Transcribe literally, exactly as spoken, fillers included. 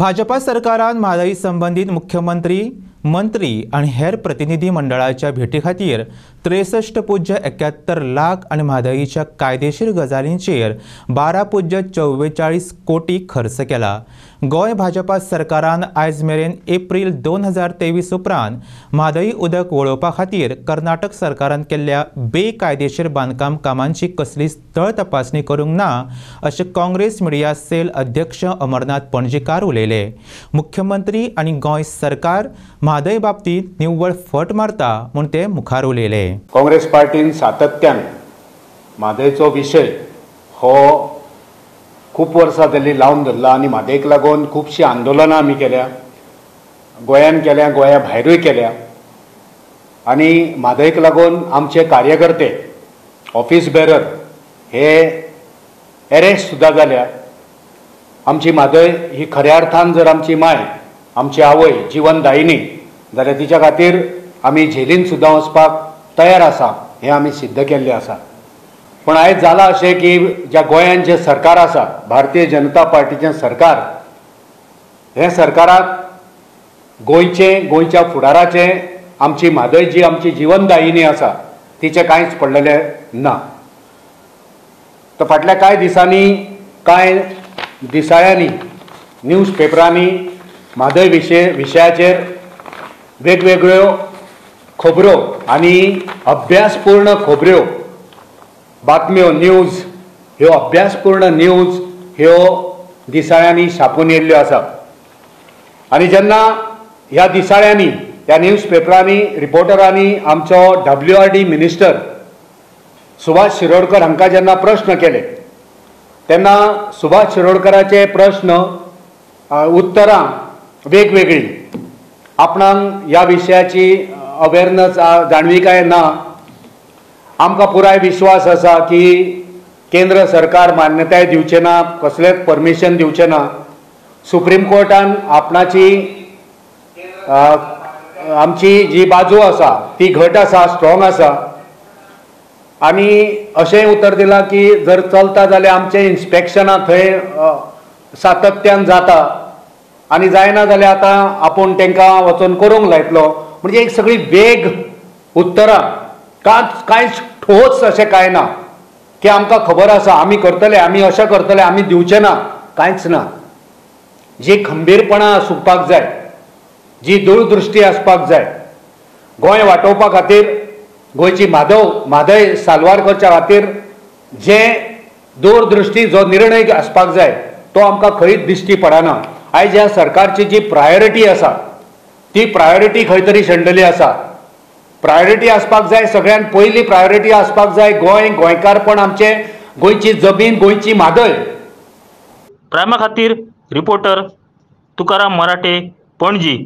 भाजपा सरकारान म्हादई संबंधित मुख्यमंत्री, मंत्री आणि हेर प्रतिनिधी मंडळाच्या भेटी खातीर त्रेसष्ट पुज्य एक्यात्तर लाख आणि म्हादईच्या कायदेशीर गजालींचेर बारा पुज्य चव्वेचाळीस कोटी खर्च केला। गोय भाजपा सरकारान आयज मेरेन एप्रिल दोन हजार तेवीस उपरांत म्हादई उदक वळोवपा खातीर कर्नाटक सरकारान केल्ल्या बेकायदेशीर बांदकाम कामांची कसलीच तळ तपासणी करूंक ना अशें काँग्रेस मिडिया सेल अध्यक्ष अमरनाथ पणजीकार उलयले। मुख्यमंत्री आनी गोय सरकार म्हादई बाबतीत निव्वळ फट मारता म्हूण ते मुखार उलयले। काँग्रेस पार्टीन सातत्यान म्हादईचो विशय हो खूब वर्सां जाली लावन धरला आनी म्हादईक लागून खुबशीं आंदोलनां आमी केल्या, गोंयान केल्या, गोंया भायरूय केल्या आनी म्हादईक लागून आमचे कार्यकर्ते, ऑफिस बेरर हे एरेस्ट सुद्दां जाल्या। आमची म्हादई ही खऱ्या अर्थान जर आमची माय, आमची आवय जीवनदायिनी जाल्यार तिच्या खातीर आमी झेलीन सुद्दां वचपाक तयार आसा हें आमी सिद्ध केल्लें आसा। पण आयज जाला अशें की ज्या गोंयांत जें सरकार आसा, भारतीय जनता पार्टीचें सरकार, हे सरकाराक गोंयचें, गोंयच्या फुडाराचें, आमची म्हादई जी आमची जीवनदायिनी आसा तिचें कांयच पडलेलें ना। तर फाटल्या कांय दिसांनी, कांय दिसाळ्यांनी न्यूज पेपरांनी म्हादई विशय विशयाचेर वेगवेगळ्यो खबरो आनी अभ्यासपूर्ण खबऱ्यो बातम्यो, न्यूज ह्यो अभ्यासपूर्ण न्यूज ह्यो दिसाळ्यांनी छापून येयल्ल्यो आसा। आनी जेन्ना ह्या दिसाळ्यांनी, ह्या न्यूज पेपरांनी, रिपोर्टरांनी आमचो W R D minister Subhash Shirodkar हांकां जेन्ना प्रस्न केले तेन्ना सुभाष शिरोडकराचे प्रस्न उत्तरां वेगवेगळी, आपणांक ह्या विशयाची अवेरनेस जाणविकाय ना। आमकां पुराय विश्वास आसा की केंद्र सरकार मान्यताय दिवचें ना, कसलेंच परमिशन दिवचें ना। सुप्रीम कोर्टान आपणाची आमची जी बाजू आसा ती घट आसा, स्ट्रॉंग आसा आनी अशें उतर दिलां की जर चलता जाल्यार आमचें इन्स्पेक्शनां थंय सातत्यान जाता आनी जायना जाल्यार आतां आपूण तांकां वचून करूंक लायतलो। म्हणजे एक सगळी वेग उत्तरां, कांयच ठोस अशें कांय ना की आमकां खबर आसा आमी करतले, आमी अशें करतले, आमी दिवचें ना, कांयच ना। जी खंबीरपणां आसपाक जाय, जी दूरदृश्टी आसपाक जाय, गोंय वाटोवपा खातीर, गोंयची म्हादव म्हादय साल्वार करच्या खातीर जे दूरदृश्टी, जो निर्णय आसपाक जाय तो आमकां खंयच दिश्टी पडना। आयज ह्या सरकारची जी प्रायोरिटी आसा ती प्रायोरिटी खंय तरी शेणलेली आसा। प्रायोरिटी आसपाक जाय, सगळ्यान पयली प्रायोरिटी आसपाक जाय गोंय, गोंयकारपण आमचे, गोंयची जमीन, गोंयची म्हादय। प्रायमा खातीर रिपोर्टर तुकाराम मराठे, पणजी।